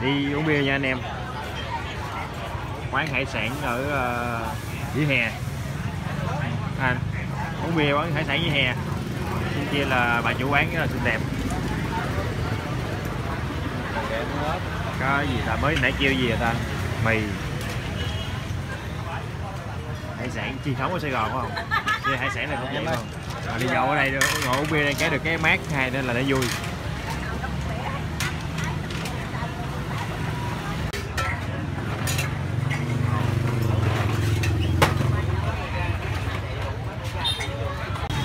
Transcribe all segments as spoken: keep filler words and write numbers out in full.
đi uống bia nha anh em. Quán hải sản ở vỉa uh, hè à, uống bia quán hải sản vỉa hè. Bên kia là bà chủ quán rất là xinh đẹp. Có gì ta mới nãy kêu gì vậy ta? Mì hải sản truyền thống ở Sài Gòn phải không? Đi hải sản này không vậy không? Rồi đi nhậu ở đây được, ngồi uống bia đây cái được cái mát hay nên là nó vui.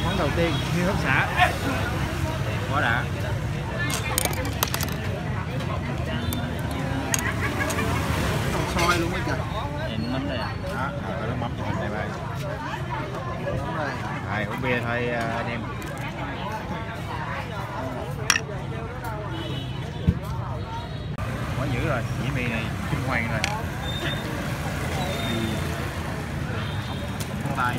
Món đầu tiên như hấp xả quá đã. Soi luôn mấy trời. Nhìn mắm đây à? Đó, rồi nó mắm cho mình đây bạn. Rồi uống bia thôi anh em. Quá dữ rồi, dĩa mì này kinh hoàng rồi. Không tay.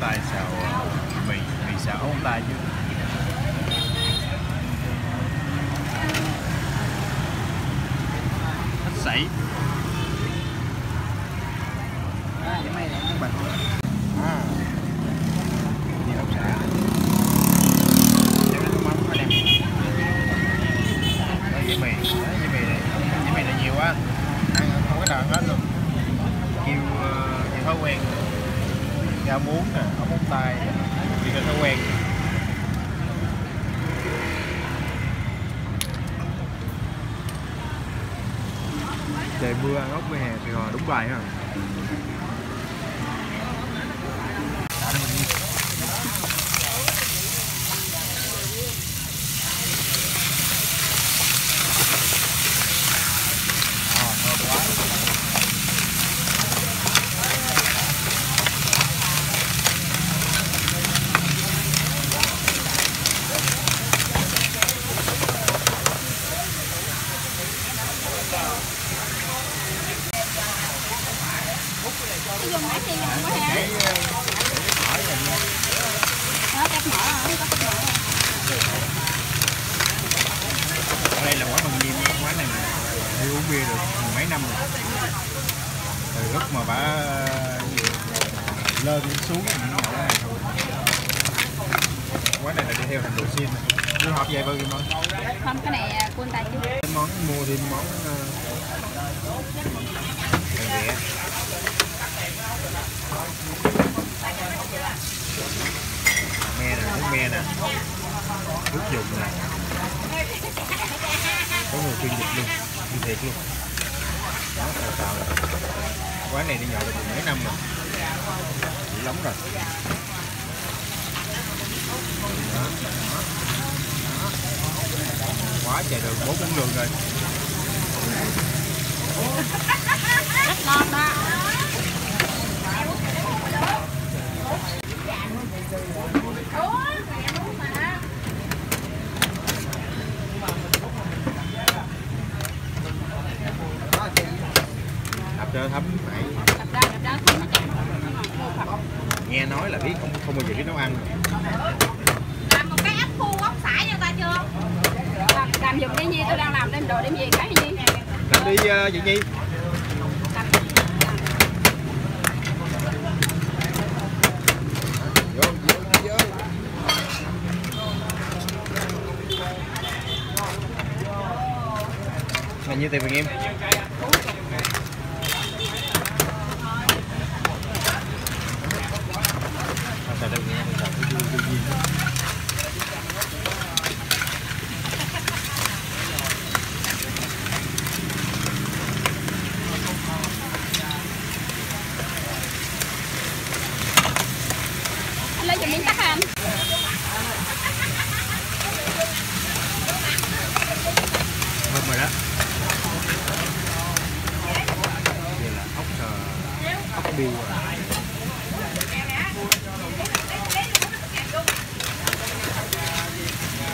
Tài xào mì, mì xào ông tài chứ. Hết sảy. À, cái này nó bật. À. Đi ốc xả. Để nó mắm quá đẹp. Đây cái mì, cái mì này, cái mì này nhiều quá. Ăn không có đợt hết luôn. Kêu uh, thói quen. Gà muống nè, ốc móng tay vì nó quen. Trời mưa ăn ốc với hè Sài Gòn đúng bài ha. Ở đây là quán đồng niên, quán này đi uống bia được mấy năm rồi. Từ lúc mà bà lên xuống nó ở này. Quán này là đi theo thành đồ xin. Nó hộp vậy bao nhiêu món? Không, cái này của anh ta chứ. Món mua thêm món rẻ. Me nè, nước me nè, nước dùng nè, có người chuyên dịch luôn, chuyên thiệt luôn. Đó, xào xào rồi. Quán này đi nhậu được mấy năm rồi, dữ lắm rồi. Đó, đó, đó. Quá trời đường, bốn bốn đường rồi. Rất ngon đó. Thấm này. Nghe nói là biết không không bao giờ biết nấu ăn. Làm một cái ếch khô ốc sải cho ta chưa? Làm, làm giùm đi Nhi, tôi đang làm đem đồ đem về cái Nhi. Làm đi uh, vậy Nhi. Này nhiêu tiền mình em? Hãy subscribe cho kênh Ghiền Mì Gõ để không bỏ lỡ những video hấp dẫn. bì.